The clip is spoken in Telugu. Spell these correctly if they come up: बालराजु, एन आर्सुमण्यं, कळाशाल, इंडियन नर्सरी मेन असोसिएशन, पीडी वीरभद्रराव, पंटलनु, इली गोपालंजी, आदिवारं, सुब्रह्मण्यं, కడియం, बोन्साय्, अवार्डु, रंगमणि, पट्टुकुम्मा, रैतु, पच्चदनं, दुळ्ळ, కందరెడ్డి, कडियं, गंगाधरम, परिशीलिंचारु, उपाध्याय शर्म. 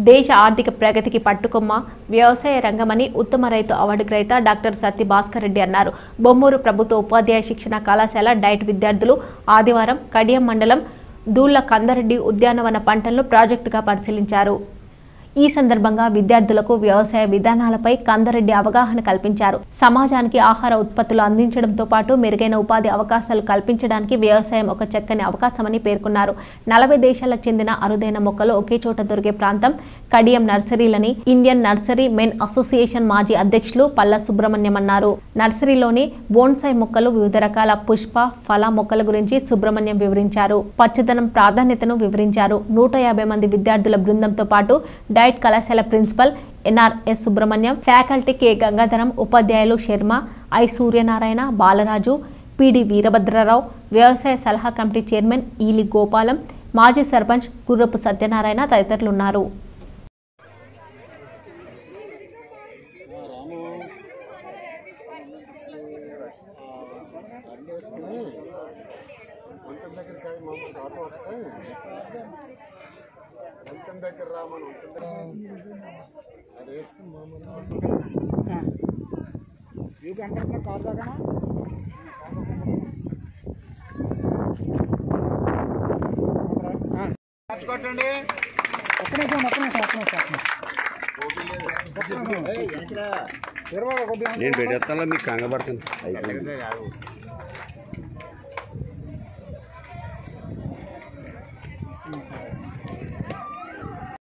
देश आर्थिक प्रगति की पट्टुकुम्मा व्यवसाय रंगमणि उत्तम रैतु अवार्डु ग्रहीता डाक्टर सत्ति भास्कर रेड्डी अन्नारु। बोम्मूरु प्रभुत्व उपाध्याय शिक्षण कळाशाल डैट विद्यार्थुलु आदिवारं कडियं मंडलं दुळ्ळ कंदरेड्डी उद्यानवन पंटलनु प्रोजेक्ट का परिशीलिंचारु। ఈ సందర్భంగా విద్యార్థులకు వ్యవసాయ విధానాలపై కందరెడ్డి అవగాహన కల్పించారు। సమాజానికి ఆహార ఉత్పత్తులు అందించడంతో పాటు మెరుగైన ఉపాధి అవకాశాలు కల్పించడానికి వ్యవసాయం ఒక చక్కని అవకాశమని పేర్కొన్నారు। 40 దేశాలకు చెందిన అరుదైన మొక్కలు ఒకే చోట దొరికే ప్రాంతం కడియం నర్సరీలని ఇండియన్ నర్సరీ మెన్ అసోసియేషన్ మాజీ అధ్యక్షులు పల్ల సుబ్రహ్మణ్యం అన్నారు। నర్సరీలోని బోన్సాయ్ మొక్కలు వివిధ రకాల పుష్ప ఫల మొక్కల గురించి సుబ్రహ్మణ్యం వివరించారు। పచ్చదనం ప్రాధాన్యతను వివరించారు। 150 మంది విద్యార్థుల బృందంతో పాటు డైట్ కళాశాల ప్రిన్సిపల్ एन आर्सुमण्यं फैकल्टी के गंगाधरम उपाध्याय शर्म ई सूर्यनारायण बालराजु पीडी वीरभद्रराव व्यवसाय सलहा कमिटी चेरम इली गोपालंजी माजी सरपंच गुर्रप सत्यनारायण तदितरुलु। कंग